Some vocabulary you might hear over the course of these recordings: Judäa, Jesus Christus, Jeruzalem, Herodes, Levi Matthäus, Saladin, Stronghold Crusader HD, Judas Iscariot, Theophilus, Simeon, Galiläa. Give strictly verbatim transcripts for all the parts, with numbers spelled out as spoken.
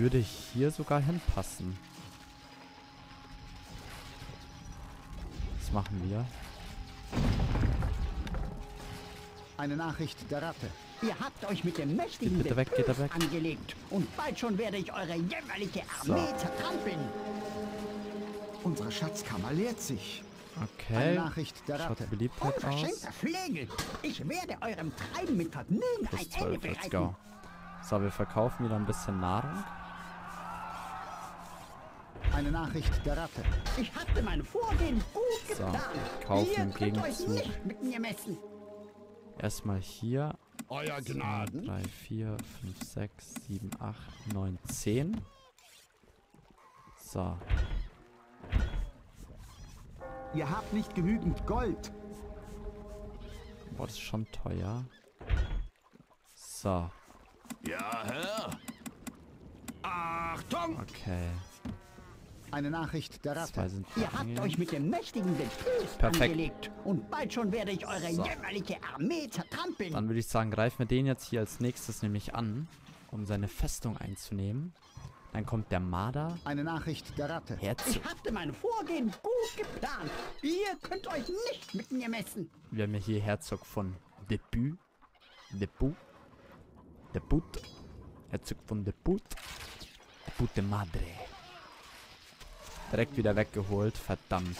würde hier sogar hinpassen. Was machen wir? Eine Nachricht der Ratte. Ihr habt euch mit dem mächtigen Bitte weg, geht er weg. angelegt und bald schon werde ich eure jämmerliche Armee so. zertrampeln. Unsere Schatzkammer leert sich. Okay. Eine Nachricht der Ratte. Schaut Beliebtheit aus. Ich werde eurem Treiben mit Vergnügen ein Ende bereiten. So, wir verkaufen wieder ein bisschen Nahrung. Eine Nachricht der Ratte. Ich hatte meine Vorgehen gut getan. So, kaufen gegen euch nicht mit mir messen. Erstmal hier. Euer Gnaden. drei, vier, fünf, sechs, sieben, acht, neun, zehn. So. Ihr habt nicht genügend Gold. Boah, das ist schon teuer. So. Ja, Herr. Achtung! Okay. Eine Nachricht der Ratte. Ihr habt euch mit dem mächtigen Betrug angelegt. Und bald schon werde ich eure so. jämmerliche Armee zertrampeln. Dann würde ich sagen, greifen wir den jetzt hier als nächstes nämlich an, um seine Festung einzunehmen. Dann kommt der Marder. Eine Nachricht der Ratte. Jetzt. Ich hatte mein Vorgehen gut geplant. Ihr könnt euch nicht mit mir messen. Wir haben ja hier Herzog von Debut. Debut. Debut. Herzog von Debut. Debut de Madre. Direkt wieder weggeholt. Verdammt.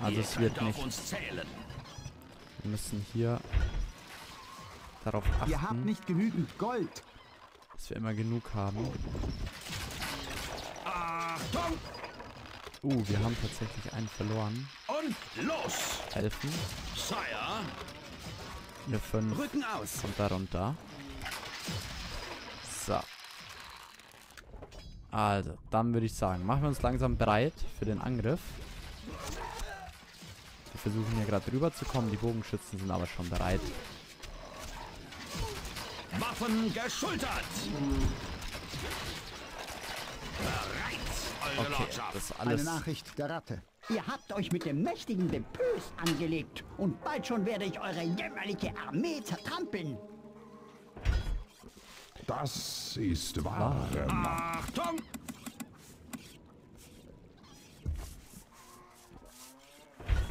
Also es wird nicht. Wir müssen hier darauf achten. Ihr habt nicht genügend Gold. Dass wir immer genug haben. Uh, wir haben tatsächlich einen verloren. Und los! Helfen. Sire. Eine fünf. Rücken aus. Kommt da runter. So. Also, dann würde ich sagen, machen wir uns langsam bereit für den Angriff. Wir versuchen hier gerade drüber zu kommen. Die Bogenschützen sind aber schon bereit. Waffen geschultert! Okay, das ist alles. Eine Nachricht der Ratte. Ihr habt euch mit dem mächtigen Depös angelegt und bald schon werde ich eure jämmerliche Armee zertrampeln. Das ist wahre Macht. Achtung!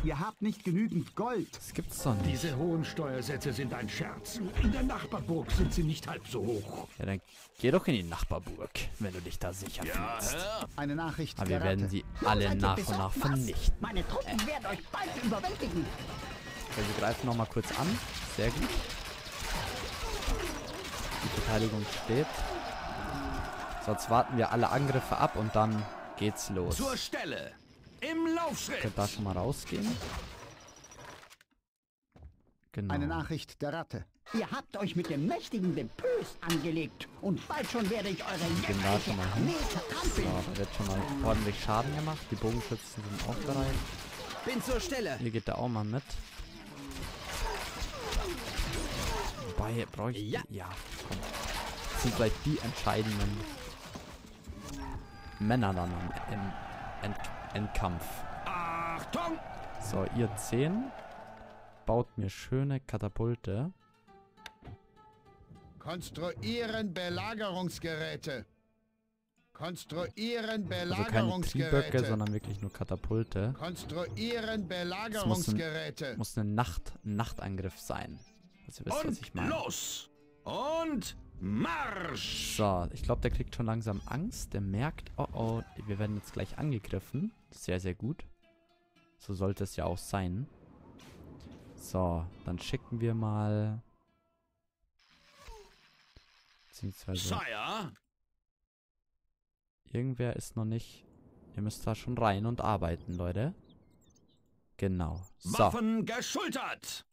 Ihr habt nicht genügend Gold. Das gibt's doch nicht. Diese hohen Steuersätze sind ein Scherz. In der Nachbarburg sind sie nicht halb so hoch. Ja, dann geh doch in die Nachbarburg, wenn du dich da sicher ja, fühlst. Herr. Eine Nachricht. Aber wir werden sie alle nach und nach vernichten. Meine Truppen äh. werden euch bald überwältigen. Also wir greifen nochmal kurz an. Sehr gut. Die Verteidigung steht. So, jetzt warten wir alle Angriffe ab und dann geht's los. Zur Stelle. Im Laufschritt. Könnt da schon mal rausgehen. Genau. Eine Nachricht der Ratte. Ihr habt euch mit dem mächtigen Depös angelegt und bald schon werde ich eure jämmerliche Armee zertrampeln. So, da wird schon mal ordentlich Schaden gemacht. Die Bogenschützen sind auch bereit. Bin zur Stelle. Hier geht da auch mal mit. Wobei, brauche ich... Ja. ja komm. Das sind vielleicht die entscheidenden Männer dann im Endkampf. Endkampf. Achtung! So, ihr zehn baut mir schöne Katapulte. Konstruieren Belagerungsgeräte. Konstruieren Belagerungsgeräte. Also keine Trieböcke, sondern wirklich nur Katapulte. Konstruieren Belagerungsgeräte. Das muss ein, muss ein Nacht, Nachtangriff sein. Also ihr wisst, was ich meine. Los! Und Marsch! So, ich glaube, der kriegt schon langsam Angst. Der merkt, oh oh, wir werden jetzt gleich angegriffen. Sehr, sehr gut. So sollte es ja auch sein. So, dann schicken wir mal... Beziehungsweise... Irgendwer ist noch nicht... Ihr müsst da schon rein und arbeiten, Leute. Genau. So. Waffen geschultert!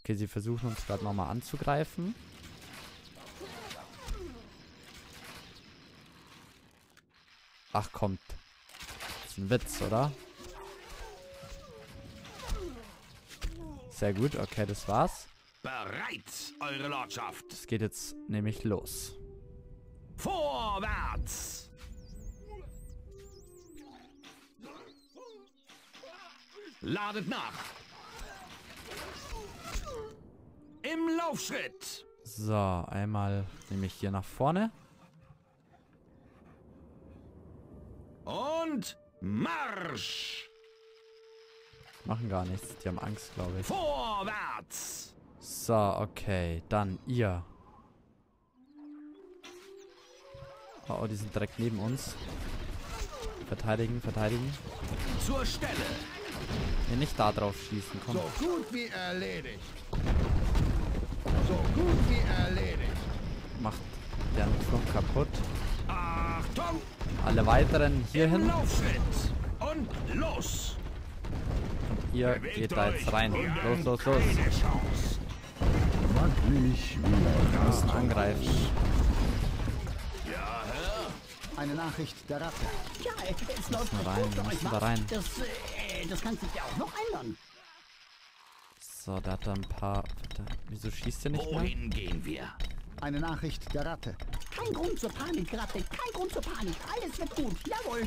Okay, sie versuchen uns gerade nochmal anzugreifen. Ach, kommt. Das ist ein Witz, oder? Sehr gut, okay, das war's. Bereit, eure Lordschaft. Es geht jetzt nämlich los. Vorwärts! Ladet nach! Im Laufschritt! So, einmal nehme ich hier nach vorne. Und Marsch! Machen gar nichts. Die haben Angst, glaube ich. Vorwärts! So, okay. Dann ihr. Oh, oh, die sind direkt neben uns. Verteidigen, verteidigen. Zur Stelle! Nee, nicht da drauf schießen, komm. So gut wie erledigt. So gut wie erledigt. Macht deren Flug kaputt. Achtung! Alle weiteren hierhin. Und los! Und ihr Bewegt geht da jetzt rein. Los, los, los. Wir müssen angreifen. Eine Nachricht der Ratte. Ja, es läuft rein. Wir müssen da rein. Das, äh, das kann sich ja auch noch ändern. So, da hat er ein paar... Wieso schießt er nicht mehr? Wohin gehen wir? Eine Nachricht der Ratte. Kein Grund zur Panik, Ratte. Kein Grund zur Panik. Alles wird gut. Jawohl.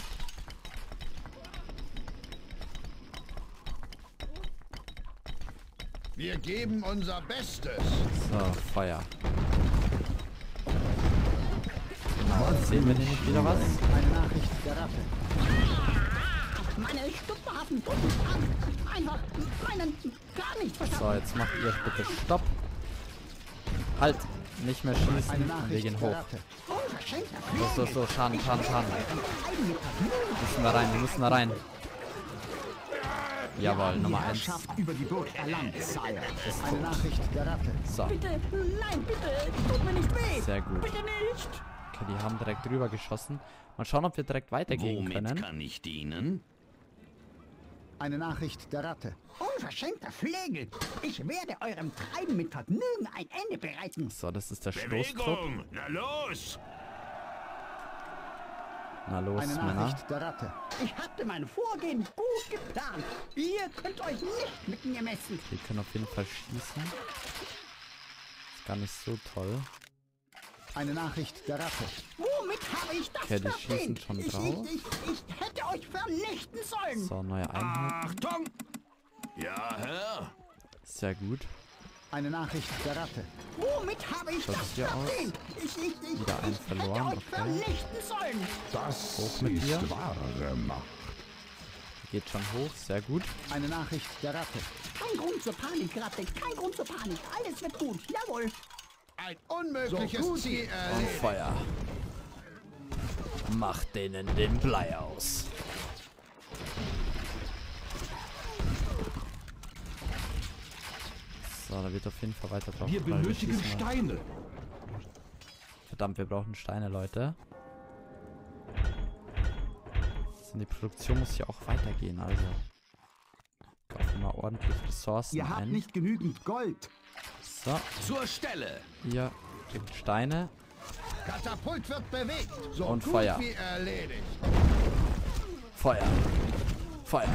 Wir geben unser Bestes. So, Feuer. Sehen wir denn nicht wieder was? Eine Nachricht der Ratte. Ah, meine stupferhaften Buben einfach meinen gar nicht verstanden. So, jetzt macht ihr bitte Stopp. Halt! Nicht mehr schießen, wir gehen hoch. So, so, so, Schaden, Schaden, Schaden. Müssen wir rein, wir müssen da rein. Jawohl, Nummer eins. Eine Nachricht der Ratte. So. Bitte, nein, bitte, tut mir nicht weh. Sehr gut. Bitte nicht. Okay, die haben direkt rüber geschossen. Mal schauen, ob wir direkt weitergehen Womit können. Kann ich dienen? Eine Nachricht der Ratte. Unverschämter Flegel! Ich werde eurem Treiben mit Vergnügen ein Ende bereiten. So, das ist der Stoßtrupp. Na los! Na los, Eine Nachricht Männer. Der Ratte. Ich hatte mein Vorgehen gut geplant. Ihr könnt euch nicht mit mir messen. Wir können auf jeden Fall schießen. Ist gar nicht so toll. Eine Nachricht der Ratte. Womit habe ich das okay, die schießen schon drauf. Ich, ich, ich hätte euch vernichten sollen. So, neue Einheit. Achtung! Ja, Herr. Sehr gut. Eine Nachricht der Ratte. Womit habe ich das vernichten? Ich, ich, ich, Wieder einen verloren. Hätte euch vernichten sollen. Das hoch mit dir. Wahre Macht. Geht schon hoch, sehr gut. Eine Nachricht der Ratte. Kein Grund zur Panik, Ratte. Kein Grund zur Panik. Alles wird gut. Jawohl. Ein unmögliches so Ziel. Und Feuer. Macht denen den Blei aus. So, da wird auf jeden Fall weiter drauf. Wir benötigen Steine. Verdammt, wir brauchen Steine, Leute. Die Produktion muss ja auch weitergehen, also. Kaufen wir mal ordentlich Ressourcen. Ihr habt ein. nicht genügend Gold. So. Zur Stelle. Hier gibt Steine. Katapult wird bewegt. So und Feuer. Wie erledigt. Feuer. Feuer.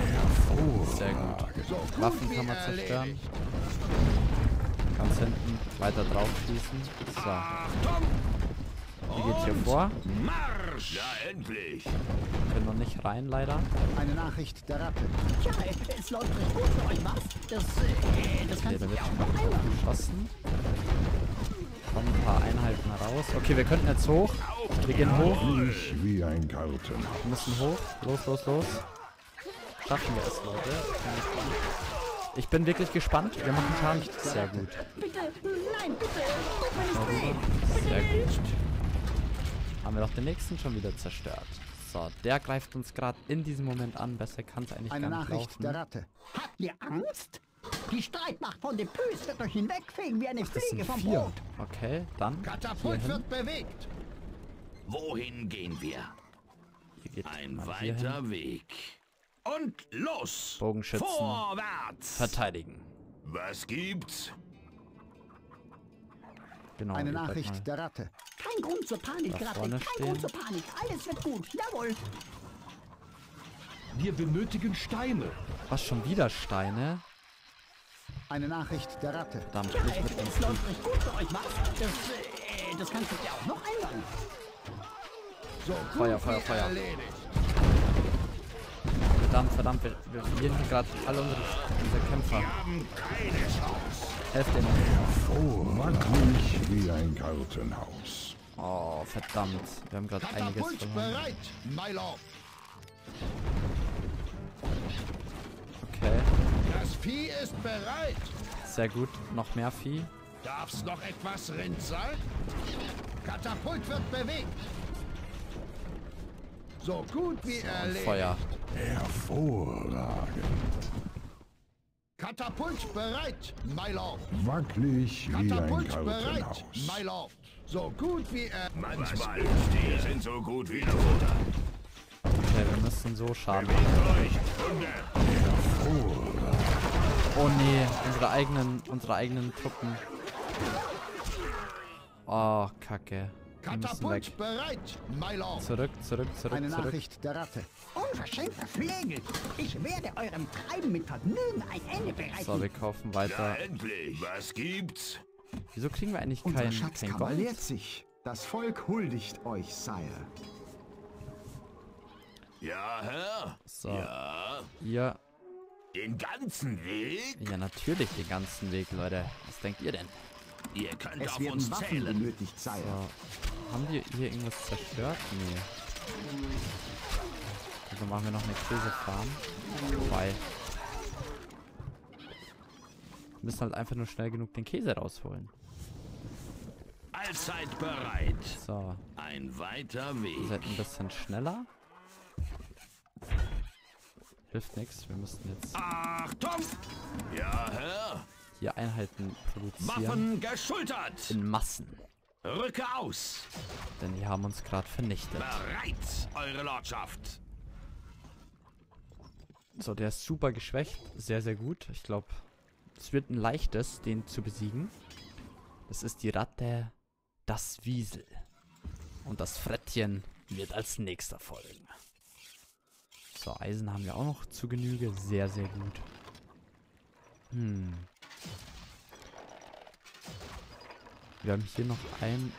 Oh, sehr gut. So gut Waffen kann man zerstören. Ganz hinten weiter drauf schießen. So. Wie geht's hier vor? Marsch! Ja, endlich. Können noch nicht rein, leider. Eine Nachricht der Ratte. Ja, es läuft recht gut für euch, was? Das, äh, das okay, da wird schon mal geschossen. Kommen ein paar Einheiten raus. Okay, wir könnten jetzt hoch. Wir gehen hoch. Wie ein Garten. Wir müssen hoch. Los, los, los. Schaffen wir es, Leute. Ich bin wirklich gespannt. Wir machen Schaden. Sehr gut. Bitte, nein, bitte. Sehr gut. Haben wir doch den nächsten schon wieder zerstört. So, der greift uns gerade in diesem Moment an. Besser kann es eigentlich Eine gar nicht Nachricht laufen. Der Ratte. Habt ihr Angst? Die Streitmacht von dem Püß wird euch hinwegfegen wie eine Ach, Fliege vom Brot. Okay, dann. Katapult wird bewegt. Wohin gehen wir? Hier geht ein weiter Weg. Und los! Bogenschützen. Vorwärts! Verteidigen. Was gibt's? Genau, Eine Nachricht der Ratte. Kein Grund zur Panik, Ratte. Kein stehen. Grund zur Panik. Alles wird gut. Jawohl. Wir benötigen Steine. Was, schon wieder Steine? Eine Nachricht der Ratte. Verdammt, ja, nicht mit uns. Es läuft recht gut für euch, was? Das, äh, das kannst du dir auch noch ändern. So, Feuer, Feuer, Feuer. Verdammt, verdammt, wir, wir verlieren hier gerade alle unsere, unsere Kämpfer. Wir haben keine Chance. Helft denen. Oh, Mann. Wie ein Gartenhaus. Oh, verdammt. Wir haben gerade einiges verloren. Okay. Das Vieh ist bereit. Sehr gut. Noch mehr Vieh. Darf's noch etwas Rind sein? Katapult wird bewegt. So gut wie erledigt. Feuer. Hervorragend. Katapult bereit, my lord. Wackelig wie Katapult ein bereit, my lord. So gut wie er... Manchmal die sind so gut wie eine Ruder. Okay, wir müssen so schaden. Oh nee, unsere eigenen, unsere eigenen Truppen. Oh, Kacke. Katapult bereit, my lord. Zurück, zurück, zurück, Eine zurück. Nachricht der Ratte. Unverschämter Flegel. Ich werde eurem Treiben mit Vergnügen ein Ende bereiten. So, wir kaufen weiter. Ja, endlich. Was gibt's? Wieso kriegen wir eigentlich keinen Gold? Unser Schatzkammer lehrt sich. Das Volk huldigt euch, Sire. Ja, Herr. So. Ja. Ihr. Den ganzen Weg? Ja, natürlich den ganzen Weg, Leute. Was denkt ihr denn? Ihr könnt es auf uns Waffen zählen. Benötigt, so. Haben wir hier irgendwas zerstört? Nee. Also machen wir noch eine Käsefarm. Wobei. Wir müssen halt einfach nur schnell genug den Käse rausholen. Allzeit bereit. So. Ein weiter Weg. Ihr seid ein bisschen schneller. Hilft nichts. Wir müssen jetzt... Achtung! Ja, Herr! Hier Einheiten produzieren. Waffen geschultert! In Massen. Rücke aus! Denn die haben uns gerade vernichtet. Bereit, eure Lordschaft! So, der ist super geschwächt. Sehr, sehr gut. Ich glaube, es wird ein leichtes, den zu besiegen. Das ist die Ratte, das Wiesel. Und das Frettchen wird als nächster folgen. So, Eisen haben wir auch noch zu Genüge. Sehr, sehr gut. Hm. Wir haben hier noch einen.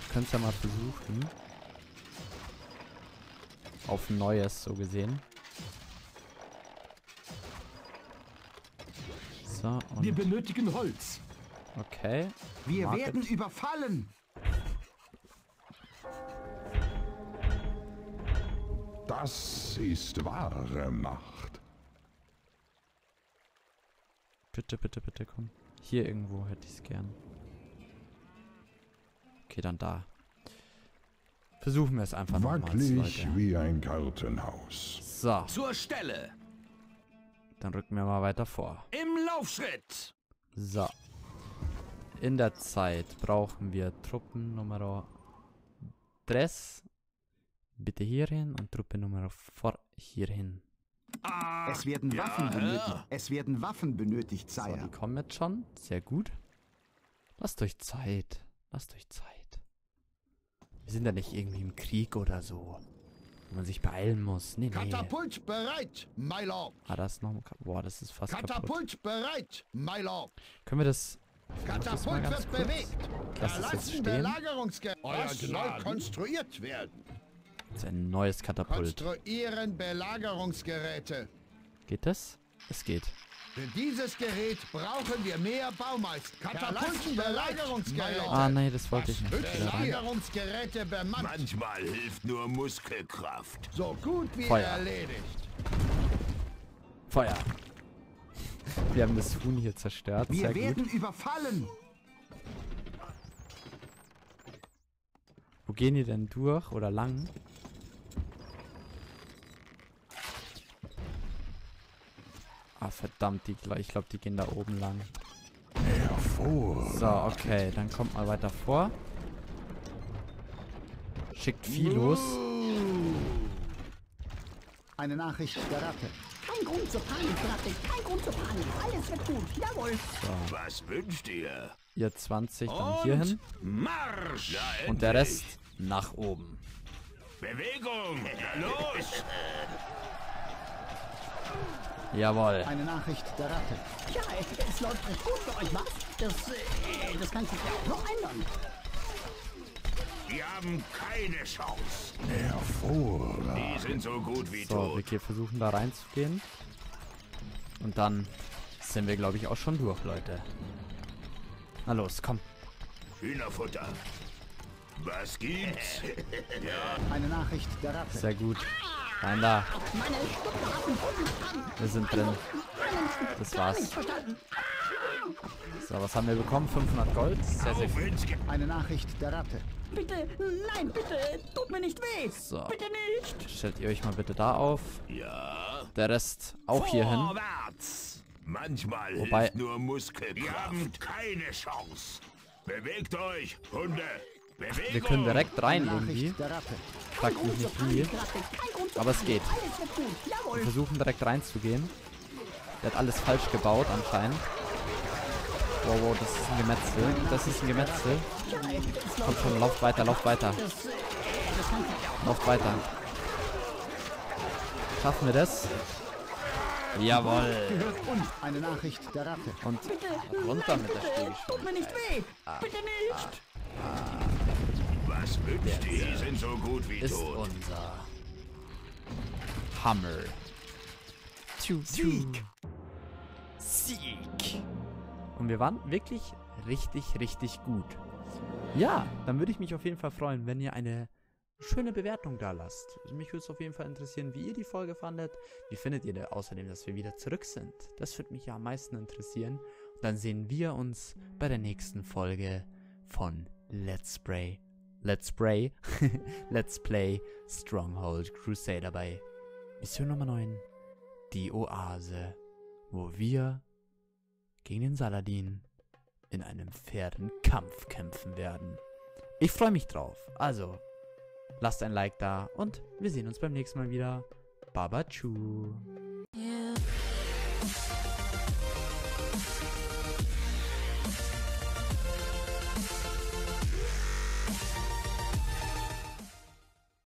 Ich könnte es ja mal versuchen. Auf Neues, so gesehen. So, und wir benötigen Holz. Okay. Wir Market. werden überfallen. Das ist wahre Macht. Bitte, bitte, bitte, komm. Hier irgendwo hätte ich es gern. Okay, dann da. Versuchen wir es einfach nochmal. Wackelig wie ein Gartenhaus. So. Zur Stelle. Dann rücken wir mal weiter vor. Im Laufschritt. So. In der Zeit brauchen wir Truppen Nummer drei. Bitte hierhin und Truppe Nummer vier hierhin. Ah, es werden ja, Waffen benötigt. Ja. Es werden Waffen benötigt, Sire. So, die kommen jetzt schon. Sehr gut. Lasst euch Zeit. Lasst euch Zeit. Wir sind ja nicht irgendwie im Krieg oder so. Wo man sich beeilen muss. Nee, nee. Katapult bereit, my lord. Ah, das ist noch... Boah, das ist fast Katapult kaputt. bereit, my lord. Können wir das... Katapult wir das wird kurz. bewegt. Lass es jetzt stehen. Das soll konstruiert werden. Das ist ein neues Katapult. Konstruieren Belagerungsgeräte. Geht das? Es geht. Für dieses Gerät brauchen wir mehr Baumeister. Katapulten Belagerungsgeräte. Ah nein, das wollte ich nicht. Belagerungsgeräte bemannt. Manchmal hilft nur Muskelkraft. So gut wie Feuer. erledigt. Feuer. Wir haben das Huhn hier zerstört. Wir Sehr werden gut. überfallen. Wo gehen die denn durch oder lang? Ah, verdammt, die, ich glaube, die gehen da oben lang. So, okay, dann kommt mal weiter vor. Schickt viel los. Eine Nachricht der Ratte. Kein Grund zur Panik, Ratte. Kein Grund zur Panik. Alles wird gut. Jawohl. So. Was wünscht ihr? Ihr zwanzig dann hierhin. Marsch! Und der Rest nach oben. Bewegung! Los! Jawohl. Eine Nachricht der Ratte. Ja, es läuft recht gut für euch, was? Das, äh, das kann sich ja auch noch ändern. Die haben keine Chance. Hervorragend. Die sind so gut wie tot. So, wir hier versuchen da reinzugehen. Und dann sind wir, glaube ich, auch schon durch, Leute. Na los, komm. Hühnerfutter. Was gibt's? Ja. Eine Nachricht der Ratte. Sehr gut. Ah! Nein, da. Wir sind drin. Das war's. So, was haben wir bekommen? fünfhundert Gold. Sehr, sehr gut. Eine Nachricht der Ratte. Bitte, nein, bitte, tut mir nicht weh. So. Bitte nicht. Stellt ihr euch mal bitte da auf. Ja. Der Rest auch hier hin. Manchmal hilft nur Muskelkraft. Wir haben keine Chance. Bewegt euch, Hunde. Bewegung. Wir können direkt rein irgendwie. Fragt mich nicht wie. Aber es geht. Wir versuchen direkt reinzugehen. Der hat alles falsch gebaut anscheinend. Wow, wow, das ist ein Gemetzel. Das ist ein Gemetzel. Komm schon, lauf weiter, lauf weiter. Lauf weiter. Schaffen wir das? Jawohl. Eine Nachricht der Ratte. Und runter mit der Stiege. Tut mir nicht weh. Bitte nicht. Was wünscht ihr? Sie sind so gut wie tot. Ist unser Hammer. Sieg. Sieg. Und wir waren wirklich richtig, richtig gut. Ja, dann würde ich mich auf jeden Fall freuen, wenn ihr eine schöne Bewertung da lasst. Mich würde es auf jeden Fall interessieren, wie ihr die Folge fandet. Wie findet ihr denn außerdem, dass wir wieder zurück sind? Das würde mich ja am meisten interessieren. Und dann sehen wir uns bei der nächsten Folge von Let's Play. Let's Play. Let's Play Stronghold Crusader bei Mission Nummer neun. Die Oase, wo wir gegen den Saladin in einem fairen Kampf kämpfen werden. Ich freue mich drauf. Also, lasst ein Like da und wir sehen uns beim nächsten Mal wieder. Babachu.